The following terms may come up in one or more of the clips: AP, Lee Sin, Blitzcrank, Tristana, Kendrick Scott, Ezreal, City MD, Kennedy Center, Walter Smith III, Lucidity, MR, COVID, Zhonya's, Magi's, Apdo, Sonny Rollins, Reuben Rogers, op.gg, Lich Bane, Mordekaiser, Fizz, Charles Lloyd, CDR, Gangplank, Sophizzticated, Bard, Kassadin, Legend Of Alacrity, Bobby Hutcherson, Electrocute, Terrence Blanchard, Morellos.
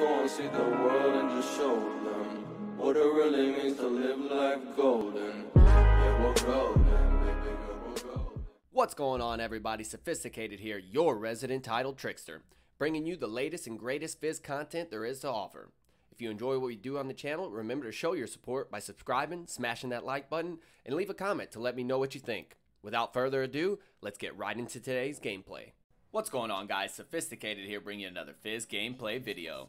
go and see the world and just show them what it really means to live life golden. Yeah, we're golden, baby girl, we're golden. What's going on, everybody? Sophizzticated here, your resident title trickster, bringing you the latest and greatest Fizz content there is to offer. If you enjoy what we do on the channel, remember to show your support by subscribing, smashing that like button, and leave a comment to let me know what you think. Without further ado, let's get right into today's gameplay. What's going on, guys? Sophizzticated here, bringing you another Fizz gameplay video.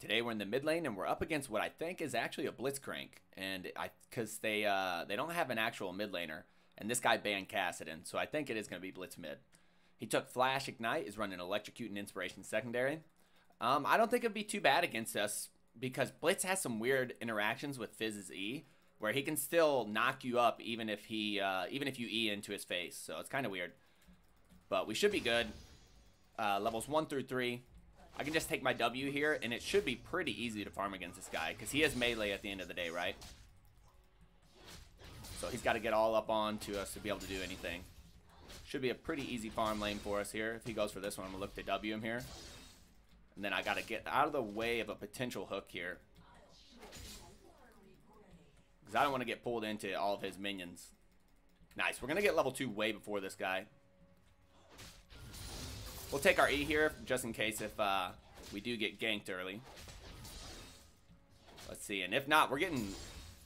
Today we're in the mid lane and we're up against what I think is actually a Blitzcrank, and because they don't have an actual mid laner, and this guy banned Kassadin, so I think it is going to be Blitz mid. He took Flash Ignite, is running Electrocute and Inspiration secondary. I don't think it'd be too bad against us because Blitz has some weird interactions with Fizz's E, where he can still knock you up even if you E into his face. So it's kind of weird, but we should be good. Levels 1 through 3, I can just take my W here, and it should be pretty easy to farm against this guy because he is melee at the end of the day, right? So he's got to get all up on to us to be able to do anything. Should be a pretty easy farm lane for us here. If he goes for this one, I'm gonna look to W him here, and then I got to get out of the way of a potential hook here, because I don't want to get pulled into all of his minions. Nice. We're going to get level 2 way before this guy. We'll take our E here just in case if we do get ganked early. Let's see. And if not, we're getting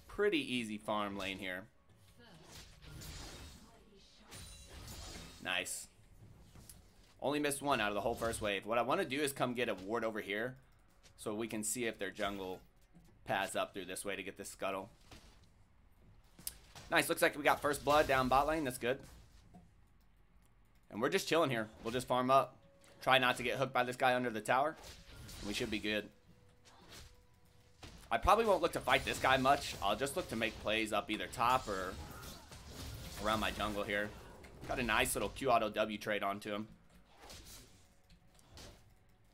pretty easy farm lane here. Nice. Only missed one out of the whole first wave. What I want to do is come get a ward over here so we can see if their jungle pass up through this way to get this scuttle. Nice, looks like we got first blood down bot lane, that's good. And we're just chilling here. We'll just farm up. Try not to get hooked by this guy under the tower. We should be good. I probably won't look to fight this guy much. I'll just look to make plays up either top or around my jungle here. Got a nice little Q auto W trade onto him.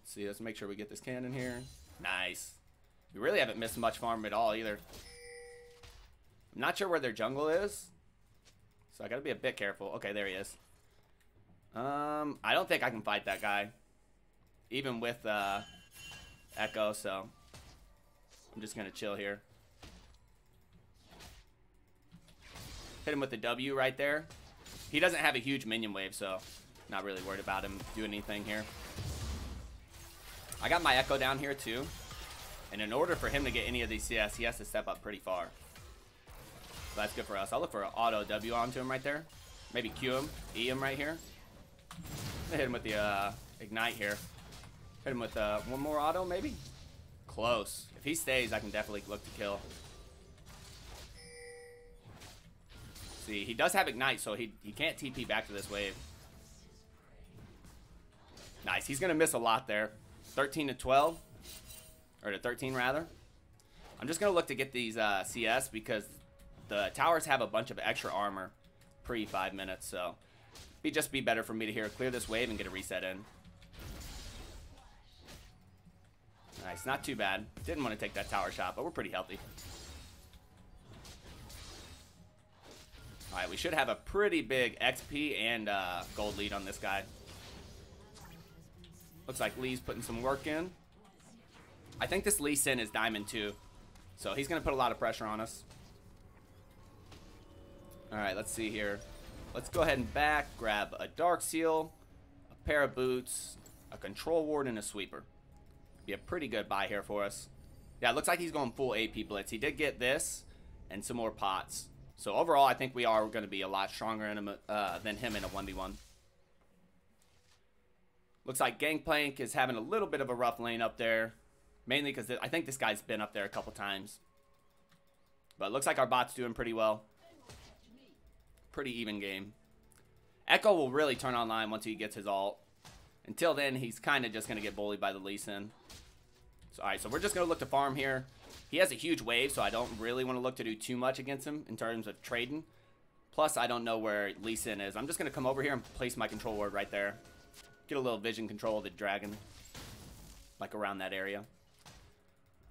Let's see, let's make sure we get this cannon here. Nice. We really haven't missed much farm at all either. I'm not sure where their jungle is, so I gotta be a bit careful. Okay, there he is. I don't think I can fight that guy, even with Echo, so I'm just gonna chill here. Hit him with the W right there. He doesn't have a huge minion wave, so not really worried about him doing anything here. I got my Echo down here too, and in order for him to get any of these CS, he has to step up pretty far. So that's good for us. I'll look for an auto W onto him right there. Maybe Q him, E him right here. I'm gonna hit him with the Ignite here. Hit him with one more auto maybe? Close. If he stays, I can definitely look to kill. See, he does have Ignite, so he can't TP back to this wave. Nice. He's gonna miss a lot there. 13 to 12. Or to 13 rather. I'm just gonna look to get these CS because the towers have a bunch of extra armor pre 5 minutes, so it'd just be better for me to here clear this wave and get a reset in. Nice, not too bad. Didn't want to take that tower shot, but we're pretty healthy. All right, we should have a pretty big XP and gold lead on this guy. Looks like Lee's putting some work in. I think this Lee Sin is diamond too, so he's going to put a lot of pressure on us. Alright, let's see here. Let's go ahead and back, grab a Dark Seal, a pair of boots, a Control Ward, and a Sweeper. Be a pretty good buy here for us. Yeah, it looks like he's going full AP Blitz. He did get this and some more pots. So overall, I think we are going to be a lot stronger in a, than him in a 1v1. Looks like Gangplank is having a little bit of a rough lane up there. Mainly because I think this guy's been up there a couple times. But it looks like our bot's doing pretty well. Pretty even game. Echo will really turn online once he gets his ult. Until then, he's kind of just going to get bullied by the Lee Sin. So, all right, so we're just going to look to farm here. He has a huge wave, so I don't really want to look to do too much against him in terms of trading. Plus, I don't know where Lee Sin is. I'm just going to come over here and place my Control Ward right there. Get a little vision control of the dragon, like around that area.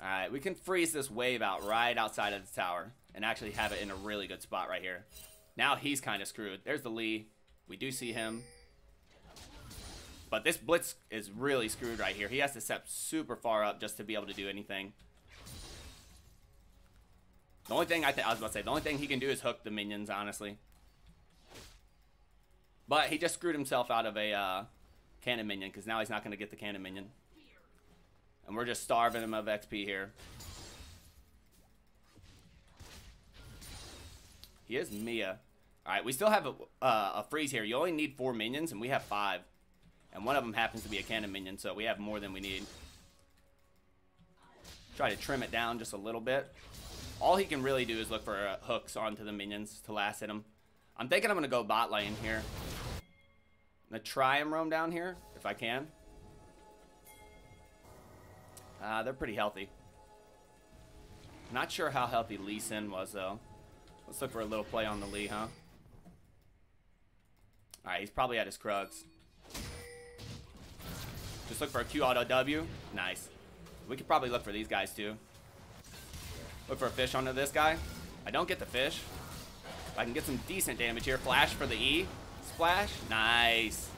All right, we can freeze this wave out right outside of the tower and actually have it in a really good spot right here. Now he's kind of screwed. There's the Lee. We do see him. But this Blitz is really screwed right here. He has to step super far up just to be able to do anything. The only thing the only thing he can do is hook the minions, honestly. But he just screwed himself out of a cannon minion, because now he's not going to get the cannon minion. And we're just starving him of XP here. He is Mia. Alright, we still have a freeze here. You only need 4 minions, and we have 5. And one of them happens to be a cannon minion, so we have more than we need. Try to trim it down just a little bit. All he can really do is look for hooks onto the minions to last hit him. I'm thinking I'm going to go bot lane here. I'm going to try and roam down here if I can. They're pretty healthy. Not sure how healthy Lee Sin was, though. Let's look for a little play on the Lee, huh? Alright, he's probably at his Krugs. Just look for a Q auto W. Nice. We could probably look for these guys, too. Look for a fish onto this guy. I don't get the fish. I can get some decent damage here. Flash for the E. Splash. Nice.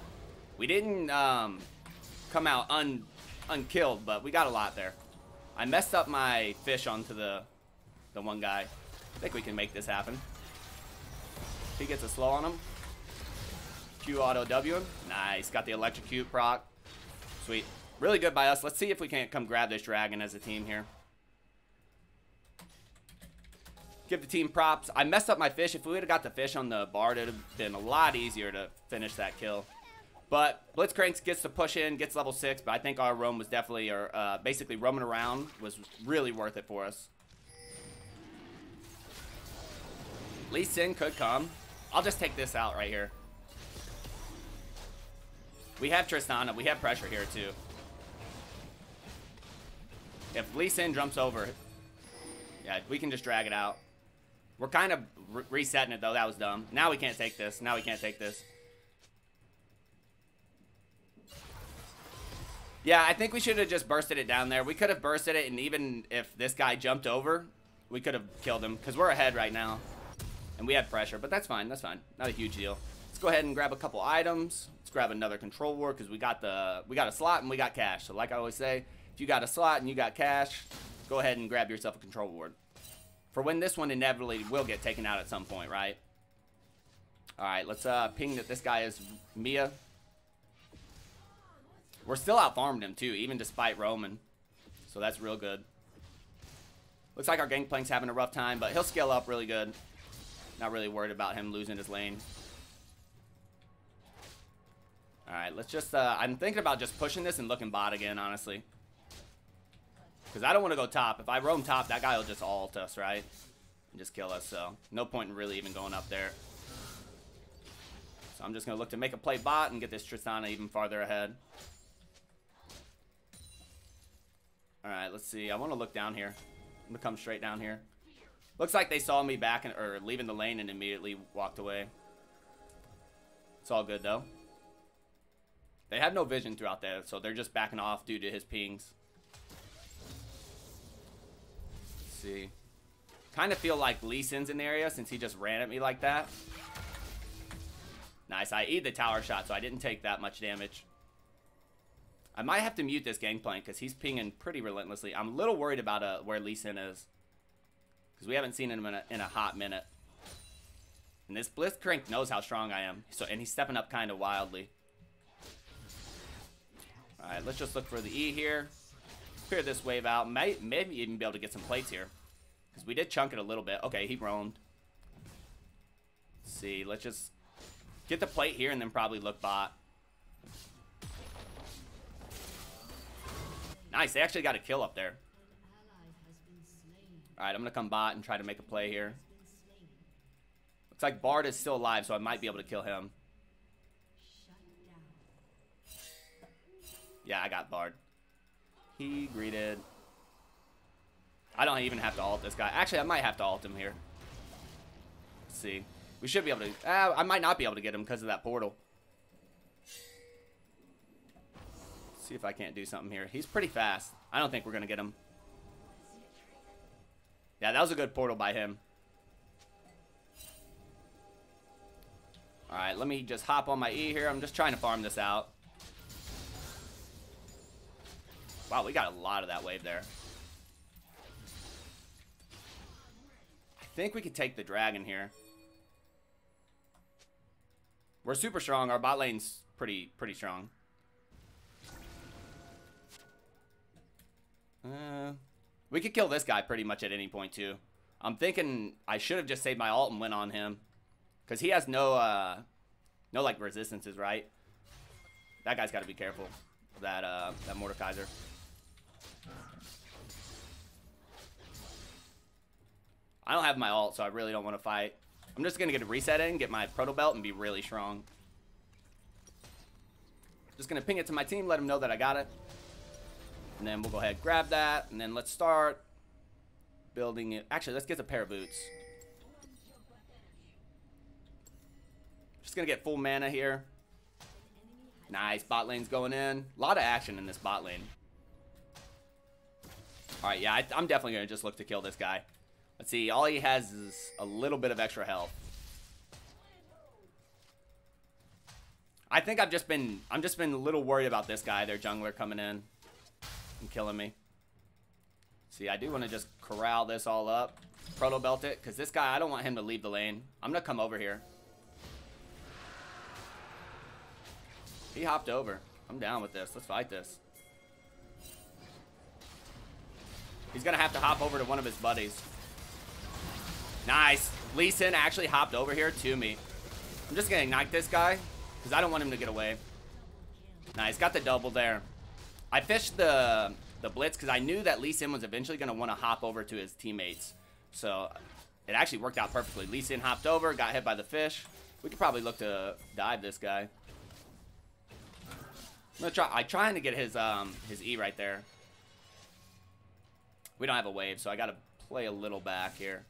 We didn't come out unkilled, but we got a lot there. I messed up my fish onto the one guy. I think we can make this happen. He gets a slow on him. Q auto W him. Nice. Got the electrocute proc. Sweet. Really good by us. Let's see if we can't come grab this dragon as a team here. Give the team props. I messed up my fish. If we would have got the fish on the Bard, it would have been a lot easier to finish that kill. But Blitzcrank gets to push in, gets level 6, but I think our roam was definitely, or basically roaming around was really worth it for us. Lee Sin could come. I'll just take this out right here. We have Tristana. We have pressure here too. If Lee Sin jumps over, yeah, we can just drag it out. We're kind of resetting it, though. That was dumb. Now we can't take this. Now we can't take this. Yeah, I think we should have just bursted it down there. We could have bursted it, and even if this guy jumped over, we could have killed him, because we're ahead right now. And we have pressure, but that's fine. That's fine. Not a huge deal. Let's go ahead and grab a couple items. Let's grab another control ward, because we got a slot and we got cash. So like I always say, if you got a slot and you got cash, go ahead and grab yourself a control ward. For when this one inevitably will get taken out at some point, right? Alright, let's ping that this guy is Mia. We're still out-farmed him, too, even despite roaming. So that's real good. Looks like our Gangplank's having a rough time, but he'll scale up really good. Not really worried about him losing his lane. Alright, let's just... I'm thinking about just pushing this and looking bot again, honestly. Because I don't want to go top. If I roam top, that guy will just ult us, right? And just kill us, so no point in really even going up there. So I'm just going to look to make a play bot and get this Tristana even farther ahead. Alright, let's see. I want to look down here. I'm going to come straight down here. Looks like they saw me back, or leaving the lane and immediately walked away. It's all good, though. They have no vision throughout there, so they're just backing off due to his pings. See. Kind of feel like Lee Sin's in the area since he just ran at me like that. Nice. I eat the tower shot, so I didn't take that much damage. I might have to mute this Gangplank because he's pinging pretty relentlessly. I'm a little worried about where Lee Sin is because we haven't seen him in a hot minute. And this Blitzcrank knows how strong I am, so and he's stepping up kind of wildly. All right, let's just look for the E here. Clear this wave out. Maybe even be able to get some plates here. Because we did chunk it a little bit. Okay, he roamed. Let's see. Let's just get the plate here and then probably look bot. Nice. They actually got a kill up there. Alright, I'm going to come bot and try to make a play here. Looks like Bard is still alive, so I might be able to kill him. Yeah, I got Bard. He greeted. I don't even have to ult this guy. Actually, I might have to ult him here. Let's see. We should be able to... I might not be able to get him because of that portal. Let's see if I can't do something here. He's pretty fast. I don't think we're going to get him. Yeah, that was a good portal by him. Alright, let me just hop on my E here. I'm just trying to farm this out. Wow, we got a lot of that wave there. I think we could take the dragon here. We're super strong. Our bot lane's pretty strong. We could kill this guy pretty much at any point too. I'm thinking I should have just saved my ult and went on him, cause he has no no like resistances, right? That guy's got to be careful. That that Mordekaiser. I don't have my ult, so I really don't want to fight. I'm just gonna get a reset in, get my Protobelt, and be really strong. Just gonna ping it to my team, let them know that I got it. And then we'll go ahead and grab that. And then let's start building it. Actually, let's get a pair of boots. Just going to get full mana here. Nice. Bot lane's going in. A lot of action in this bot lane. All right. Yeah, I'm definitely going to just look to kill this guy. Let's see. All he has is a little bit of extra health. I think I'm just been a little worried about this guy, their jungler coming in and killing me. See, I do want to just corral this all up, Protobelt it, because this guy, I don't want him to leave the lane. I'm gonna come over here. He hopped over. I'm down with this. Let's fight this. He's gonna have to hop over to one of his buddies. Nice. Lee Sin actually hopped over here to me. I'm just gonna ignite this guy because I don't want him to get away. Nice, got the double there. I fished the blitz because I knew that Lee Sin was eventually going to want to hop over to his teammates. So it actually worked out perfectly. Lee Sin hopped over, got hit by the fish. We could probably look to dive this guy. I'm gonna try. I'm trying to get his E right there. We don't have a wave, so I got to play a little back here.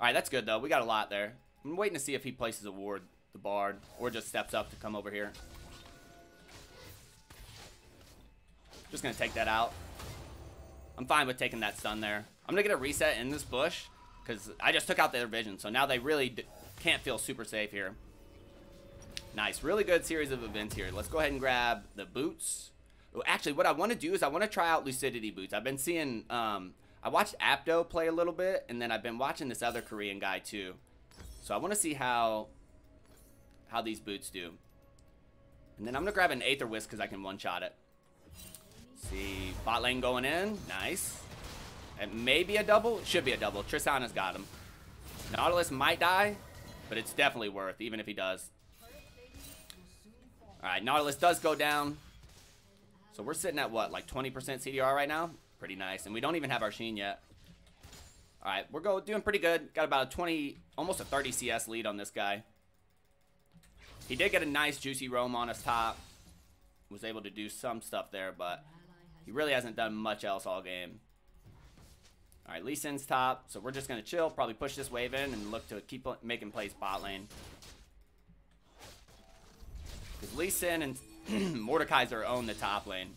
All right, that's good though. We got a lot there. I'm waiting to see if he places a ward, the Bard, or just steps up to come over here. Just gonna take that out. I'm fine with taking that stun there. I'm gonna get a reset in this bush because I just took out their vision, so now they really can't feel super safe here. Nice, really good series of events here. Let's go ahead and grab the boots. Oh, actually, what I want to do is I want to try out Lucidity boots. I've been seeing, I watched Apdo play a little bit, and then I've been watching this other Korean guy too. So I want to see how these boots do. And then I'm gonna grab an Aether Whisk because I can one-shot it. See, bot lane going in. Nice. And maybe a double. It should be a double. Tristana's got him. Nautilus might die, but it's definitely worth, even if he does. All right, Nautilus does go down. So we're sitting at what, like 20% CDR right now? Pretty nice. And we don't even have our Sheen yet. All right, we're doing pretty good. Got about a 20, almost a 30 CS lead on this guy. He did get a nice juicy roam on us top. Was able to do some stuff there, but he really hasn't done much else all game. All right, Lee Sin's top, so we're just going to chill, probably push this wave in and look to keep making plays bot lane. Because Lee Sin and Mordekaiser own the top lane.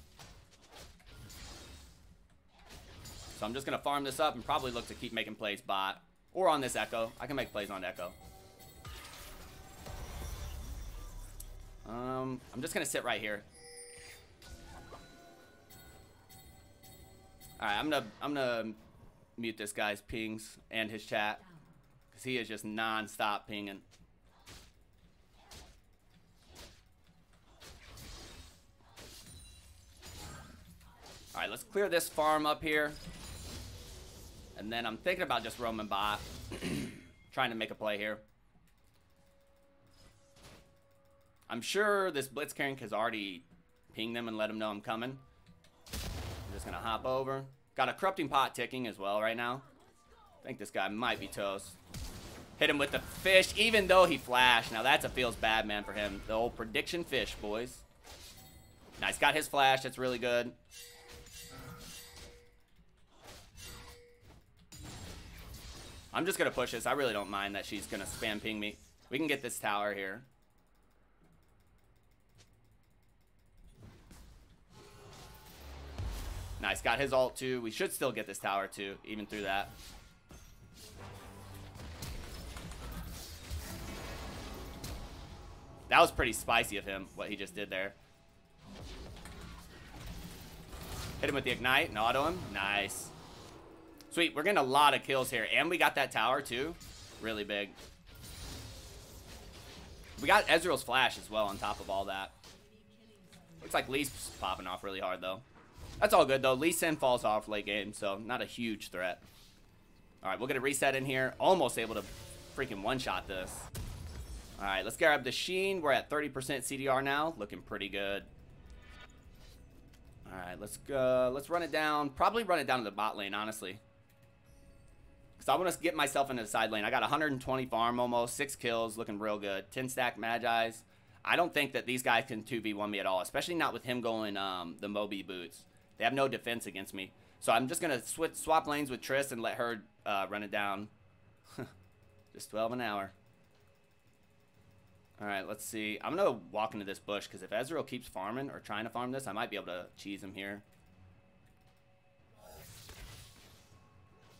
So I'm just going to farm this up and probably look to keep making plays bot or on this Echo. I can make plays on Echo. I'm just going to sit right here. All right, I'm gonna mute this guy's pings and his chat because he is just non-stop pinging. All right, let's clear this farm up here, and then I'm thinking about just roaming bot, trying to make a play here. I'm sure this Blitzcrank has already pinged them and let them know I'm coming. Just gonna hop over. Got a corrupting pot ticking as well right now. I think this guy might be toast. Hit him with the fish, even though he flashed. Now that's a feels bad man for him. The old prediction fish, boys. Nice, got his flash. That's really good. I'm just gonna push this. I really don't mind that she's gonna spam ping me. We can get this tower here. Nice, got his ult too. We should still get this tower too, even through that. That was pretty spicy of him, what he just did there. Hit him with the Ignite and auto him. Nice. Sweet. We're getting a lot of kills here. And we got that tower, too. Really big. We got Ezreal's flash as well on top of all that. Looks like Lee's popping off really hard, though. That's all good, though. Lee Sin falls off late game, so not a huge threat. All right, we'll get a reset in here. Almost able to freaking one-shot this. All right, let's grab the Sheen. We're at 30% CDR now. Looking pretty good. All right, let's go. Let's run it down. Probably run it down to the bot lane, honestly. Because I want to get myself into the side lane. I got 120 farm almost. 6 kills. Looking real good. 10 stack Magi's. I don't think that these guys can 2v1 me at all, especially not with him going the Moby boots. They have no defense against me. So I'm just going to swap lanes with Triss and let her run it down. Just 12 an hour. All right, let's see. I'm going to walk into this bush because if Ezreal keeps farming or trying to farm this, I might be able to cheese him here.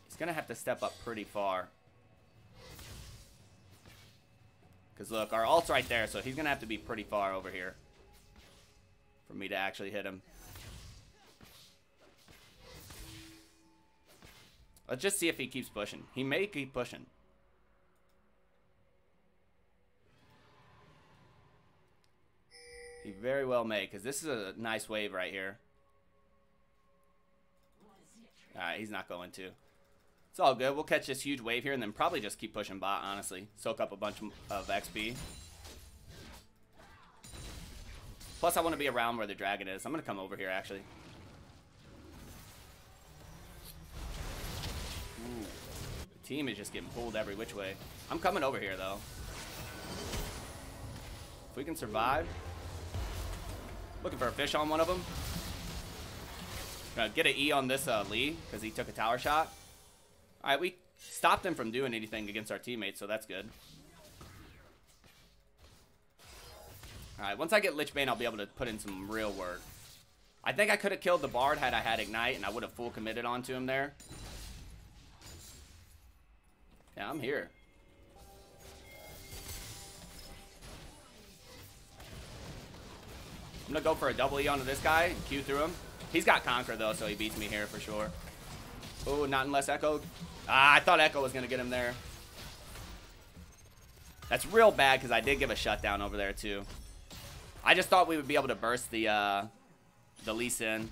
He's going to have to step up pretty far. Because, look, our ult's right there, so he's going to have to be pretty far over here for me to actually hit him. Let's just see if he keeps pushing. He may keep pushing. He very well may, because this is a nice wave right here. All right, he's not going to. It's all good. We'll catch this huge wave here and then probably just keep pushing bot, honestly. Soak up a bunch of XP. Plus, I want to be around where the dragon is. I'm going to come over here, actually. Ooh. The team is just getting pulled every which way. I'm coming over here, though. If we can survive. Looking for a fish on one of them. Gonna get an E on this Lee, because he took a tower shot. All right, we stopped him from doing anything against our teammates, so that's good. All right, once I get Lich Bane, I'll be able to put in some real work. I think I could have killed the Bard had I had Ignite, and I would have full committed onto him there. Yeah, I'm here. I'm going to go for a double E onto this guy and Q through him. He's got Conquer, though, so he beats me here for sure. Oh, not unless Echo. Ah, I thought Echo was going to get him there. That's real bad because I did give a shutdown over there, too. I just thought we would be able to burst the Lee Sin.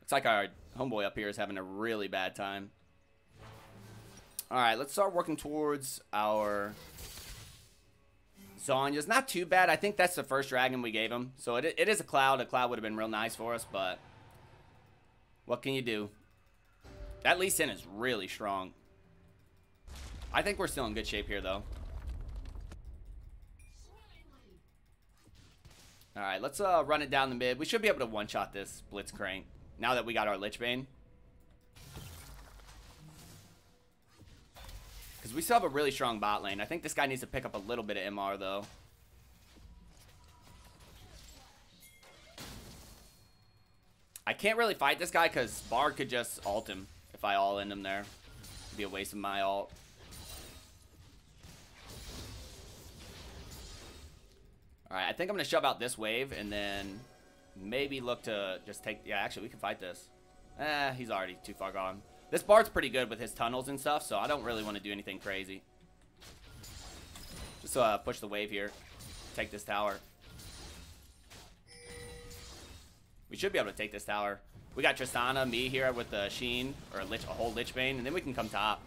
Looks like our homeboy up here is having a really bad time. All right, let's start working towards our Zhonya's. Not too bad. I think that's the first dragon we gave him. So it is a cloud. A cloud would have been real nice for us, but what can you do? That Lee Sin is really strong. I think we're still in good shape here, though. All right, let's run it down the mid. We should be able to one-shot this Blitzcrank now that we got our Lich Bane. Because we still have a really strong bot lane. I think this guy needs to pick up a little bit of MR, though. I can't really fight this guy because Bard could just ult him. If I all end him there, it'd be a waste of my ult. All right, I think I'm going to shove out this wave and then maybe look to just take... Yeah, actually, we can fight this. Eh, he's already too far gone. This Bard's pretty good with his tunnels and stuff, so I don't really want to do anything crazy. Just push the wave here. Take this tower. We should be able to take this tower. We got Tristana, me here with the Sheen, or a whole Lich Bane, and then we can come top.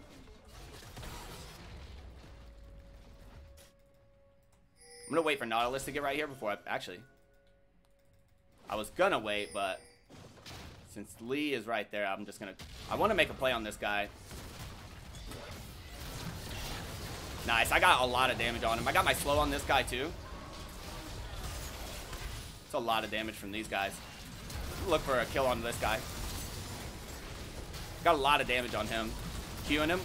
I'm going to wait for Nautilus to get right here before I... Actually, I was going to wait, but since Lee is right there, I'm just going to... I want to make a play on this guy. Nice. I got a lot of damage on him. I got my slow on this guy, too. It's a lot of damage from these guys. Look for a kill on this guy. Got a lot of damage on him. Qing him.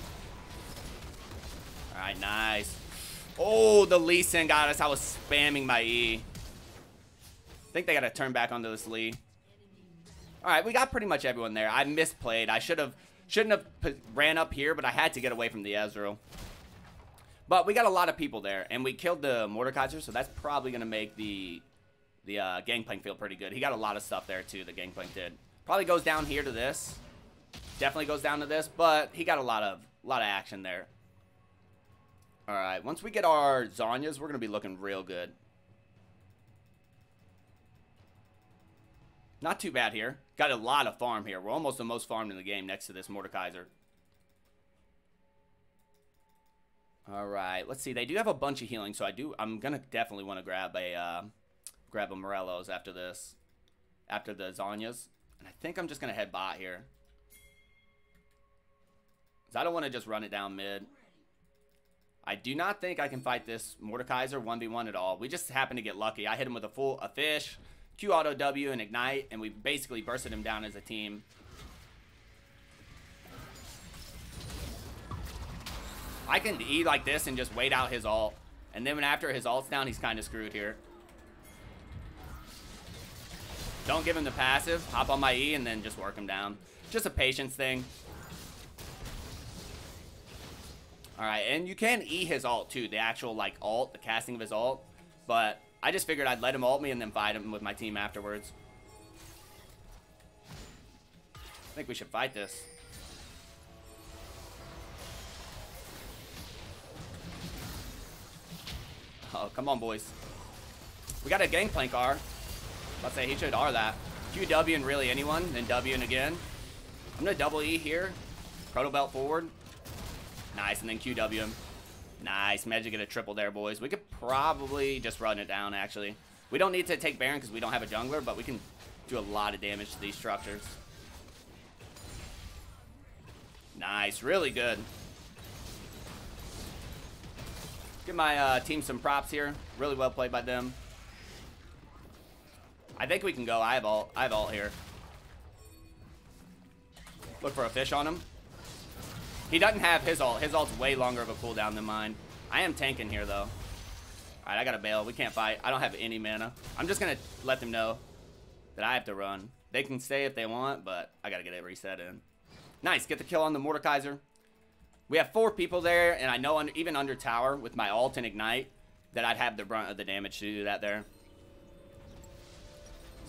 All right, nice. Oh, the Lee Sin got us. I was spamming my E. I think they got to turn back onto this Lee. All right, we got pretty much everyone there. I misplayed. I shouldn't have ran up here, but I had to get away from the Ezreal. But we got a lot of people there, and we killed the Mordekaiser, so that's probably going to make the the Gangplank feel pretty good. He got a lot of stuff there too, the Gangplank did. Probably goes down here to this. Definitely goes down to this, but he got a lot of action there. All right, once we get our Zhonya's, we're going to be looking real good. Not too bad here. Got a lot of farm here. We're almost the most farmed in the game next to this Mordekaiser. All right, let's see. They do have a bunch of healing, so I'm gonna definitely want to grab a Morellos after this, after the Zhonya's, and I think I'm just gonna head bot here, cause I don't want to just run it down mid. I do not think I can fight this Mordekaiser 1v1 at all. We just happened to get lucky. I hit him with a fish, Q auto W and ignite, and we basically bursted him down as a team. I can E like this and just wait out his ult. And then after his ult's down, he's kind of screwed here. Don't give him the passive. Hop on my E and then just work him down. Just a patience thing. Alright, and you can E his ult too. The actual, like, ult. The casting of his ult. But I just figured I'd let him ult me and then fight him with my team afterwards. I think we should fight this. Oh, come on, boys. We got a Gangplank R. Let's say he should R that. QW and really anyone, then W and again. I'm going to double E here. Protobelt forward. Nice, and then QW him. Nice. Managed to get a triple there, boys. We could probably just run it down, actually. We don't need to take Baron because we don't have a jungler, but we can do a lot of damage to these structures. Nice. Really good. Give my team some props here. Really well played by them. I think we can go. I have ult. I have ult here. Look for a fish on him. He doesn't have his ult. His ult's way longer of a cooldown than mine. I am tanking here, though. All right, I got to bail. We can't fight. I don't have any mana. I'm just going to let them know that I have to run. They can stay if they want, but I got to get it reset in. Nice. Get the kill on the Mordekaiser. We have four people there, and I know even under tower with my ult and ignite that I'd have the brunt of the damage to do that there.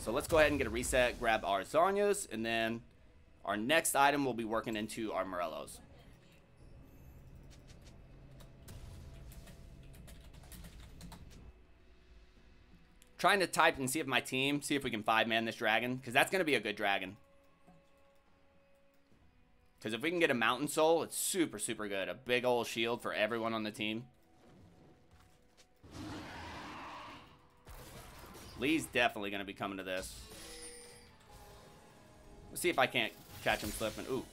So let's go ahead and get a reset, grab our Zhonya's, and then our next item will be working into our Morellos. Trying to type and see if my team, see if we can 5-man this dragon, because that's going to be a good dragon. Because if we can get a Mountain Soul, it's super, super good. A big old shield for everyone on the team. Lee's definitely going to be coming to this. Let's see if I can't catch him slipping. Ooh.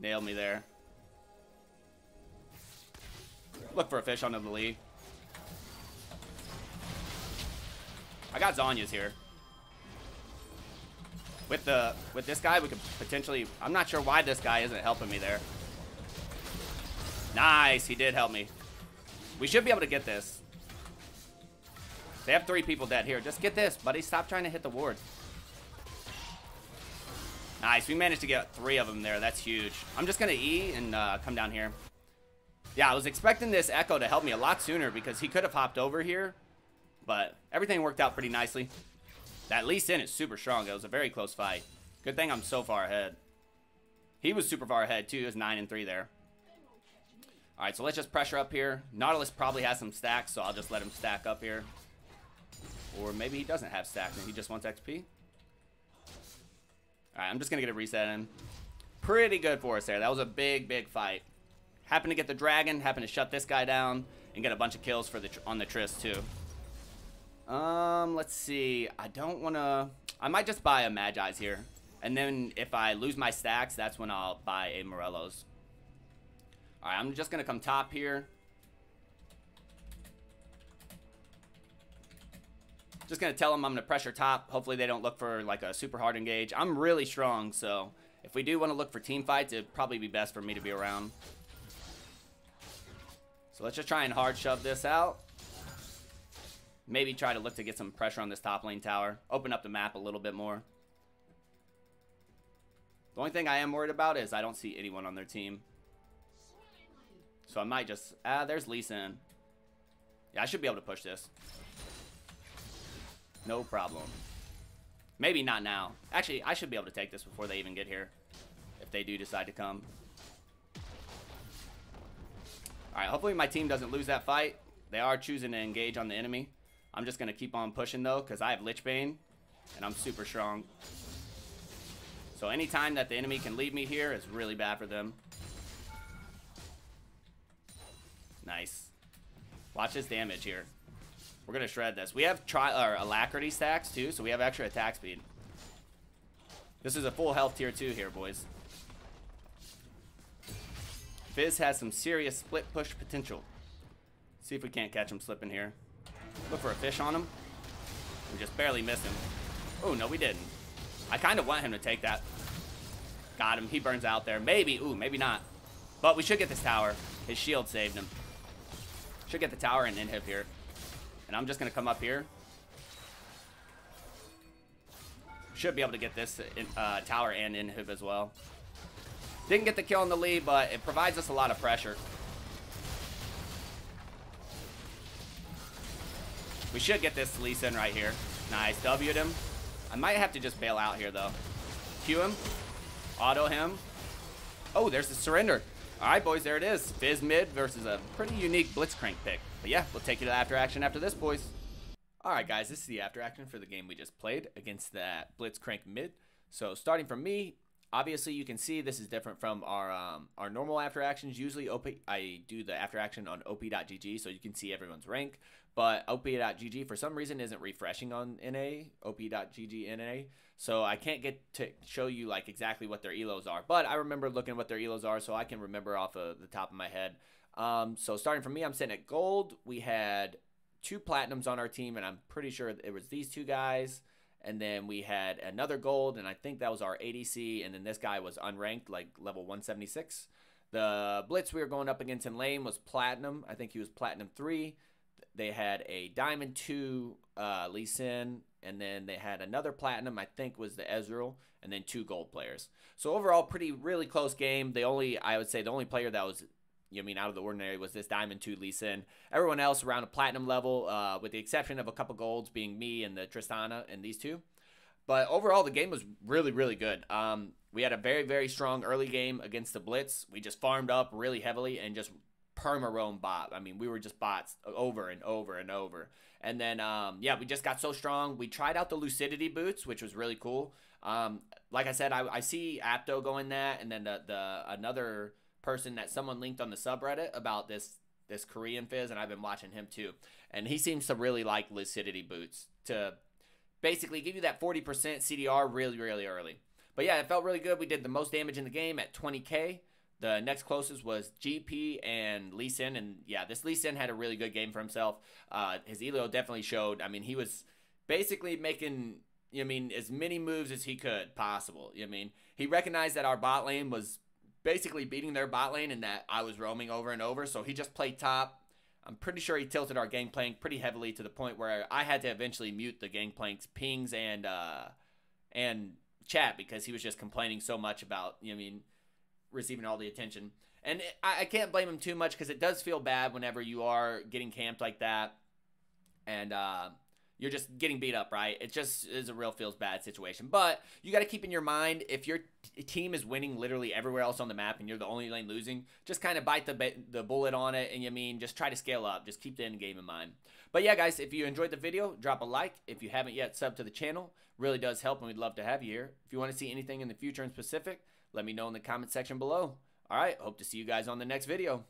Nailed me there. Look for a fish onto the Lee. I got Zhonya's here. With this guy, we could potentially... I'm not sure why this guy isn't helping me there. Nice. He did help me. We should be able to get this. They have three people dead here. Just get this, buddy. Stop trying to hit the ward. Nice. We managed to get three of them there. That's huge. I'm just going to E and come down here. Yeah, I was expecting this Echo to help me a lot sooner because he could have hopped over here. But everything worked out pretty nicely. That Lee Sin is super strong. It was a very close fight. Good thing I'm so far ahead. He was super far ahead, too. He was 9-3 there. All right, so let's just pressure up here. Nautilus probably has some stacks, so I'll just let him stack up here. Or maybe he doesn't have stacks and he just wants XP. All right, I'm just going to get a reset in. Pretty good for us there. That was a big, big fight. Happened to get the dragon. Happened to shut this guy down and get a bunch of kills for the on the Triss, too. Let's see. I don't want to... I might just buy a Magi's here. And then if I lose my stacks, that's when I'll buy a Morellos. Alright, I'm just going to come top here. Just going to tell them I'm going to pressure top. Hopefully they don't look for like a super hard engage. I'm really strong, so if we do want to look for team fights, it'd probably be best for me to be around. So let's just try and hard shove this out. Maybe try to look to get some pressure on this top lane tower. Open up the map a little bit more. The only thing I am worried about is I don't see anyone on their team. So I might just... Ah, there's Lee Sin. Yeah, I should be able to push this. No problem. Maybe not now. Actually, I should be able to take this before they even get here. If they do decide to come. Alright, hopefully my team doesn't lose that fight. They are choosing to engage on the enemy. I'm just going to keep on pushing though, because I have Lich Bane. And I'm super strong. So anytime that the enemy can leave me here is really bad for them. Nice. Watch this damage here. We're going to shred this. We have alacrity stacks too, so we have extra attack speed. This is a full health tier 2 here, boys. Fizz has some serious split push potential. See if we can't catch him slipping here. Look for a fish on him. We just barely missed him. Oh, no, we didn't. I kind of want him to take that. Got him. He burns out there. Maybe. Ooh, maybe not. But we should get this tower. His shield saved him. Should get the tower and inhib here. And I'm just going to come up here. Should be able to get this tower and inhib as well. Didn't get the kill on the lead, but it provides us a lot of pressure. We should get this Lee Sin right here. Nice. W'd him. I might have to just bail out here, though. Q him. Auto him. Oh, there's the surrender. All right, boys, there it is. Fizz mid versus a pretty unique Blitzcrank pick. But yeah, we'll take you to the after action after this, boys. All right, guys, this is the after action for the game we just played against that Blitzcrank mid. So starting from me, obviously you can see this is different from our normal after actions. Usually OP, I do the after action on op.gg so you can see everyone's rank. But op.gg for some reason isn't refreshing on NA, op.gg NA. So I can't get to show you like exactly what their elos are. But I remember looking what their elos are so I can remember off of the top of my head. So starting from me, I'm sitting at gold. We had 2 platinums on our team and I'm pretty sure it was these 2 guys. And then we had another gold and I think that was our ADC. And then this guy was unranked, like level 176. The Blitz we were going up against in lane was platinum. I think he was platinum 3. They had a Diamond 2 Lee Sin, and then they had another Platinum, I think was the Ezreal, and then 2 gold players. So overall, pretty really close game. The only, I would say, the only player that was, you know, I mean, out of the ordinary was this Diamond 2 Lee Sin. Everyone else around a Platinum level, with the exception of a couple golds being me and the Tristana and these 2. But overall, the game was really, really good. We had a very, very strong early game against the Blitz. We just farmed up really heavily and just perma-roam bot. I mean, we were just bots over and over and over. And then, yeah, we just got so strong. We tried out the Lucidity boots, which was really cool. Like I said, I see Apdo going that, and then another person that someone linked on the subreddit about this Korean Fizz, and I've been watching him too. And he seems to really like Lucidity boots to basically give you that 40% CDR really, really early. But yeah, it felt really good. We did the most damage in the game at 20K. The next closest was GP and Lee Sin, and yeah, this Lee Sin had a really good game for himself. His elo definitely showed. I mean, he was basically making, you know, I mean, as many moves as he could possible. You know, I mean, he recognized that our bot lane was basically beating their bot lane and that I was roaming over and over, so he just played top. I'm pretty sure he tilted our Gangplank pretty heavily to the point where I had to eventually mute the Gangplank's pings and chat because he was just complaining so much about, you know, I mean, receiving all the attention. And I can't blame him too much because it does feel bad whenever you are getting camped like that and you're just getting beat up, right? It just is a real feels bad situation. But you got to keep in your mind, if your team is winning literally everywhere else on the map and you're the only lane losing, just kind of bite the bullet on it, and you mean just try to scale up. Just keep the end game in mind. But yeah, guys, if you enjoyed the video, drop a like. If you haven't yet, sub to the channel. Really does help, and we'd love to have you here. If you want to see anything in the future in specific, let me know in the comment section below. All right, hope to see you guys on the next video.